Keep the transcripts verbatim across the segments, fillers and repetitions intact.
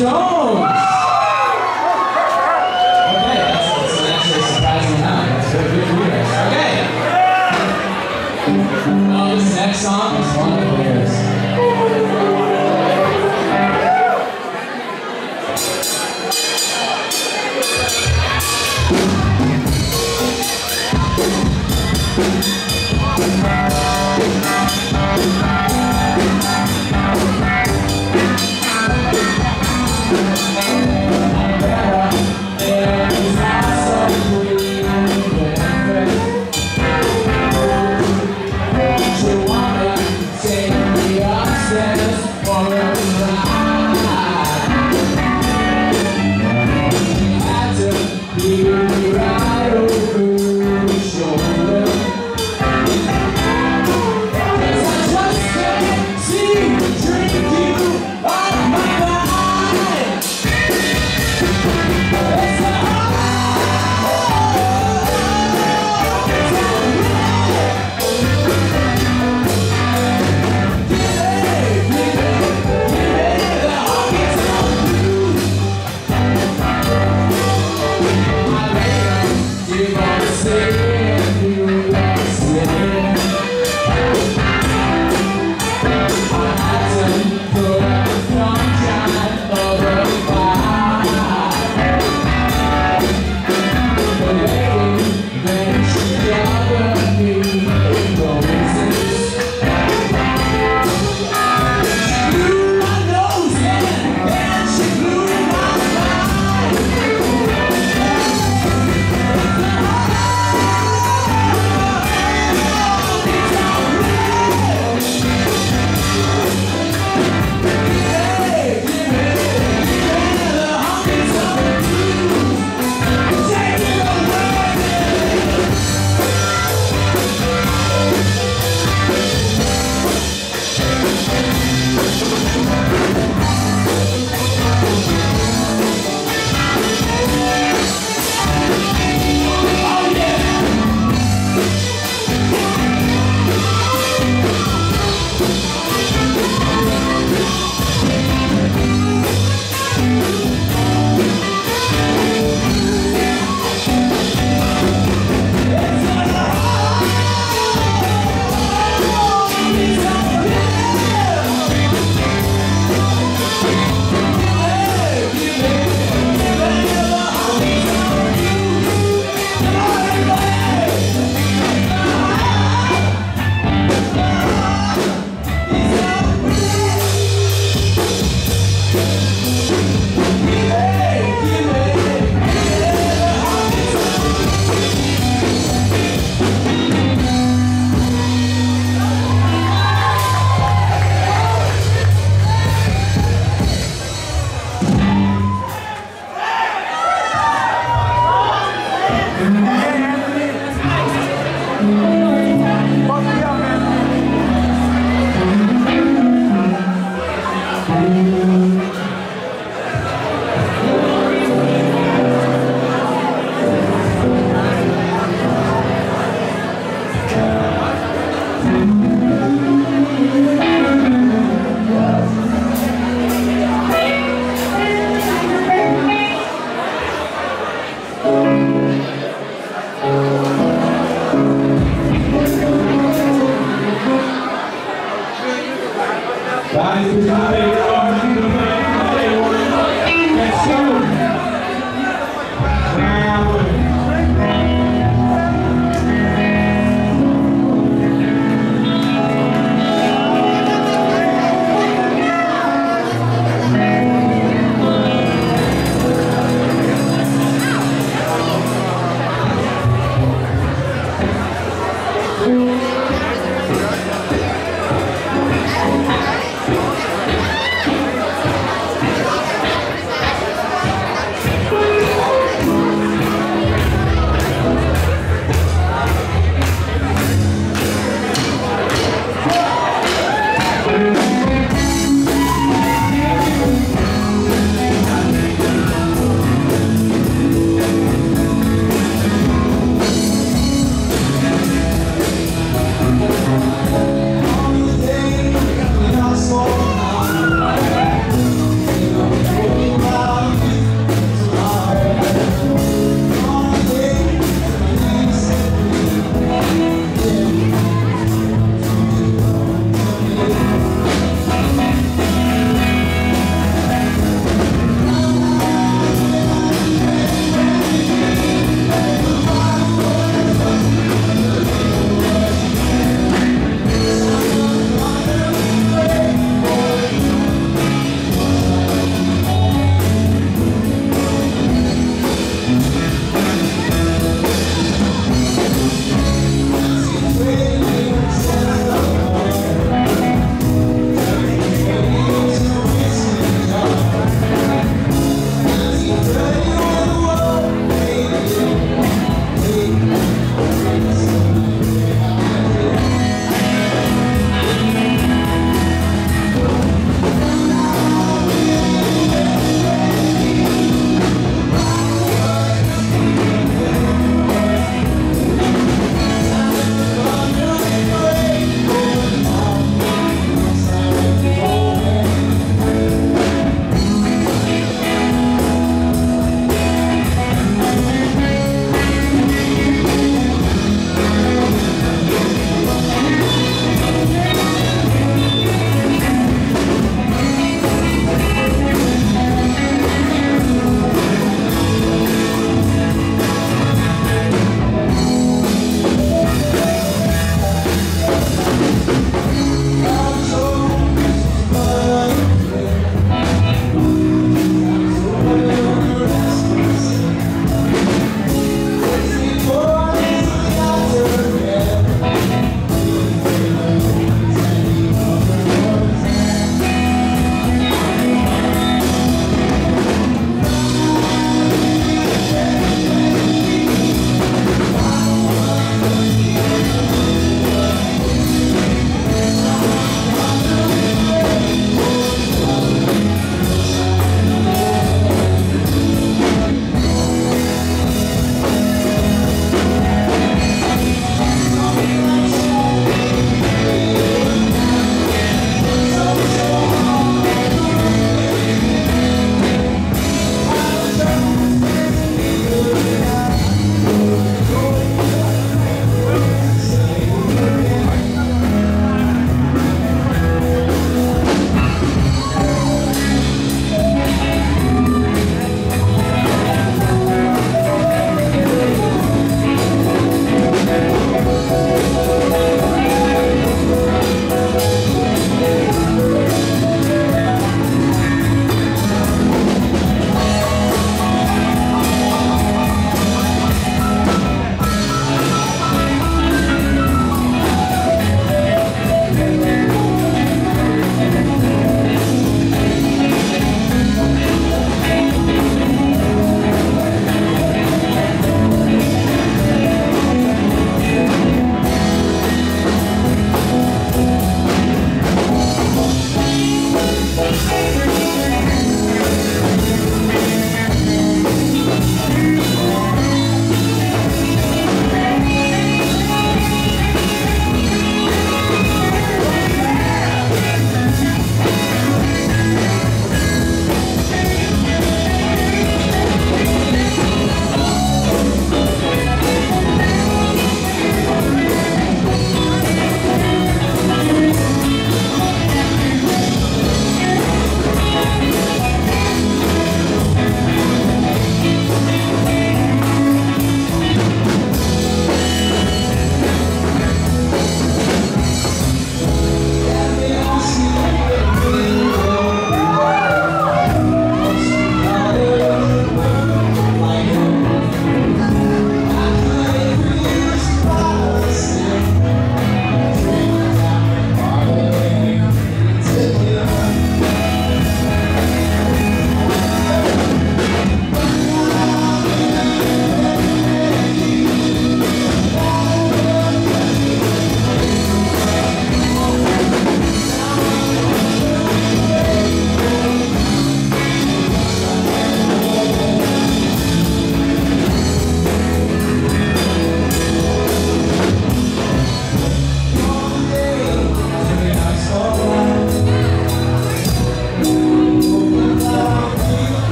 Stones! Okay, that's, that's actually surprisingly high. That's very good for you guys. Okay! Well, this next song is one of the lyrics. Guys,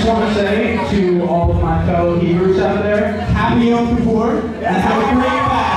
just want to say to all of my fellow Hebrews out there, happy Yom Kippur, and have a great fast.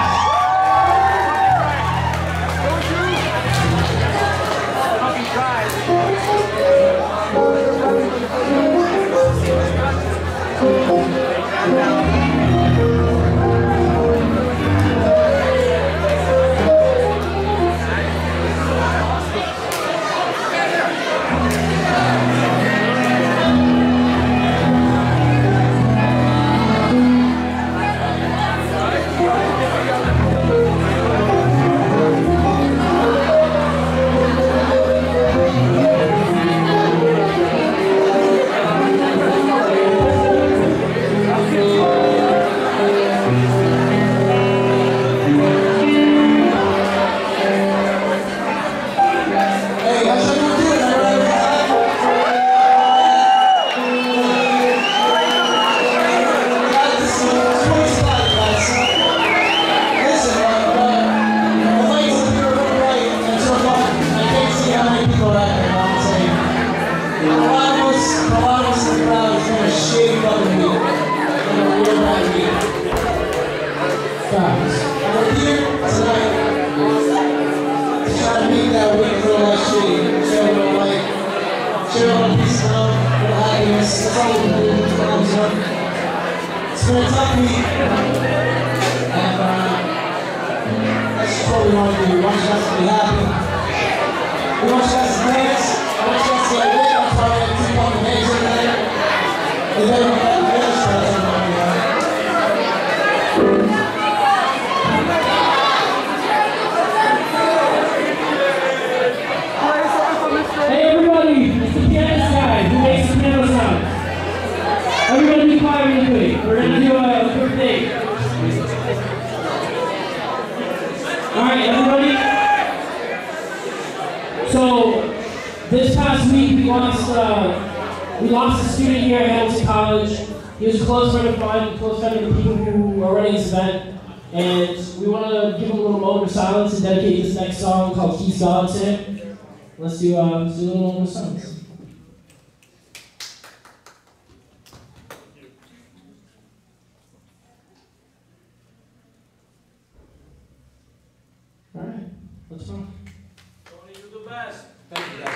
Thank you.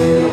Ooh.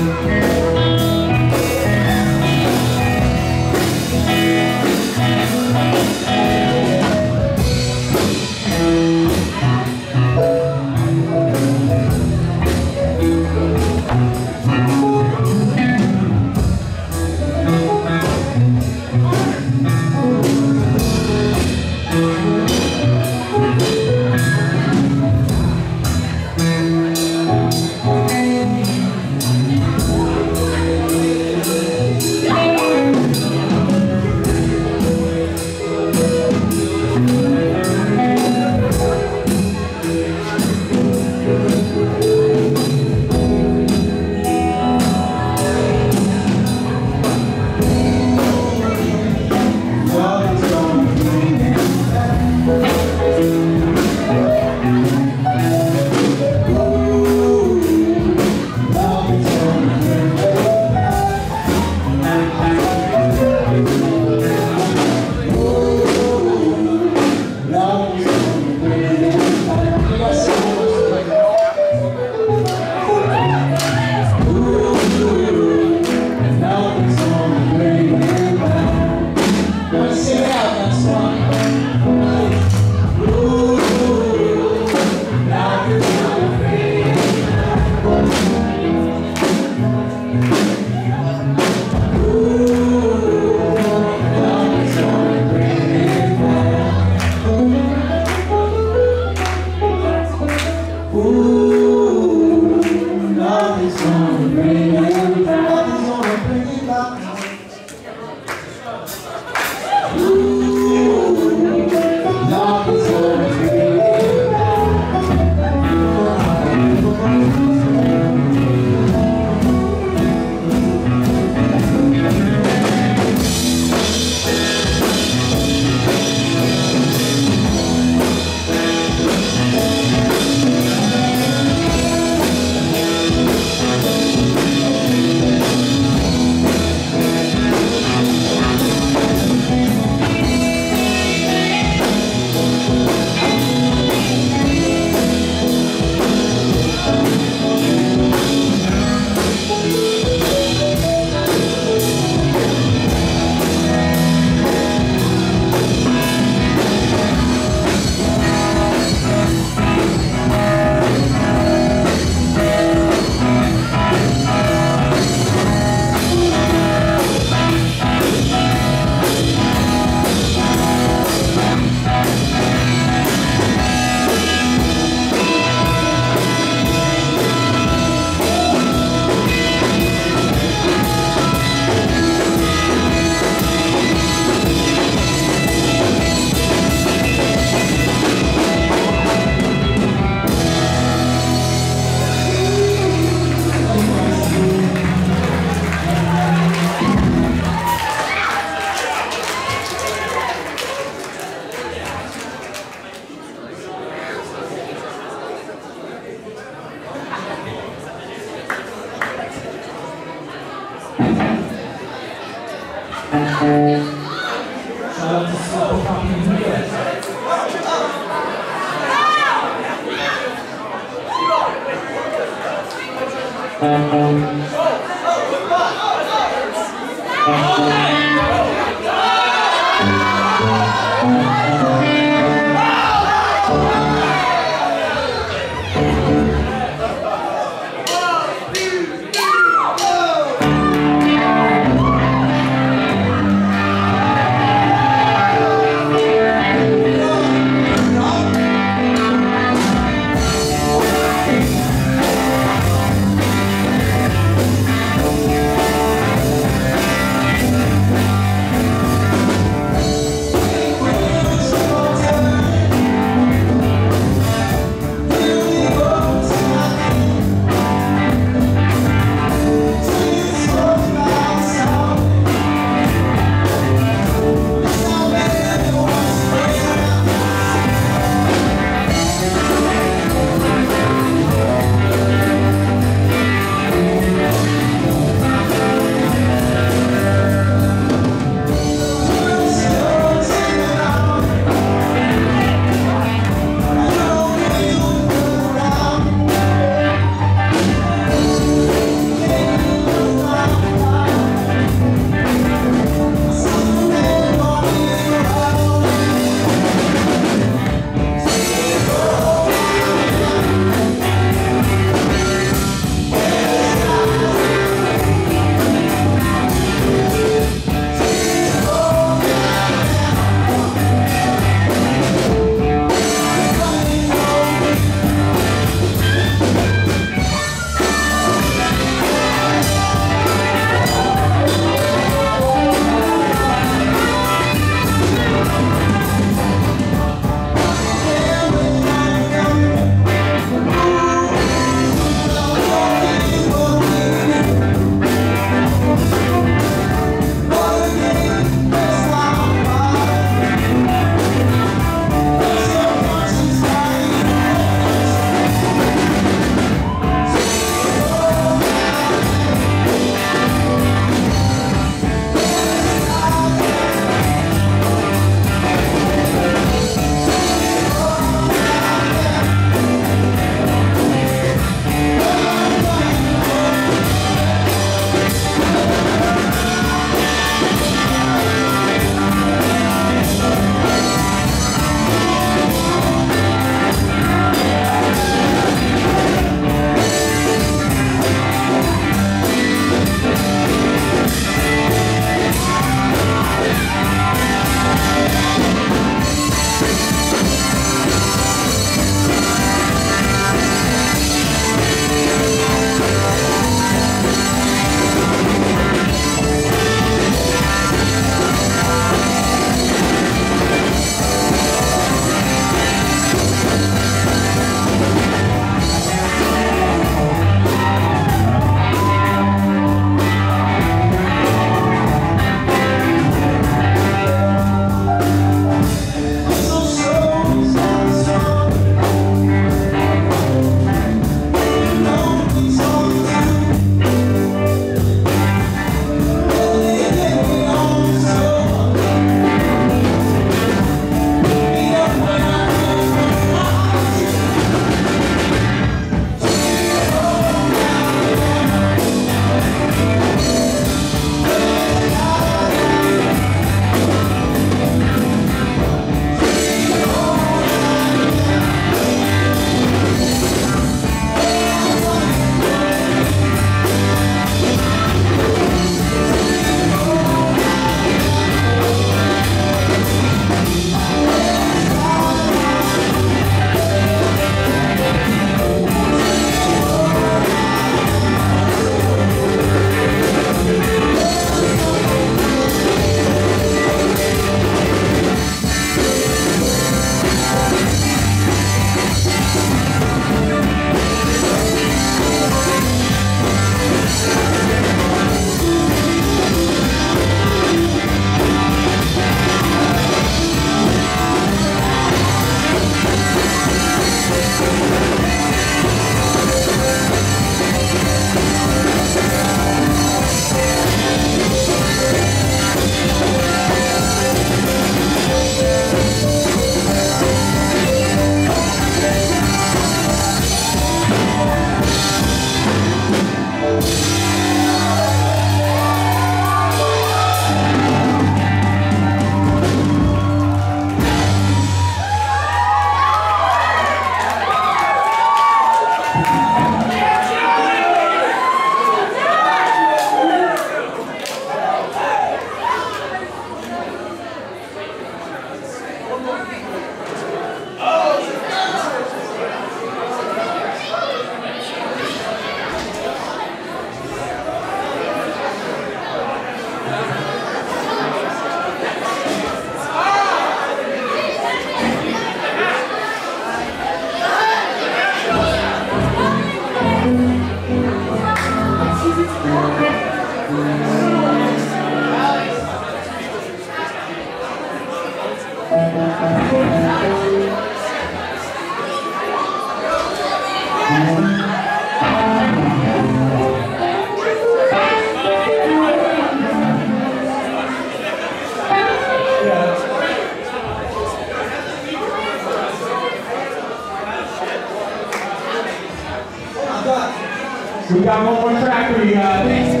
We got one more track for you guys.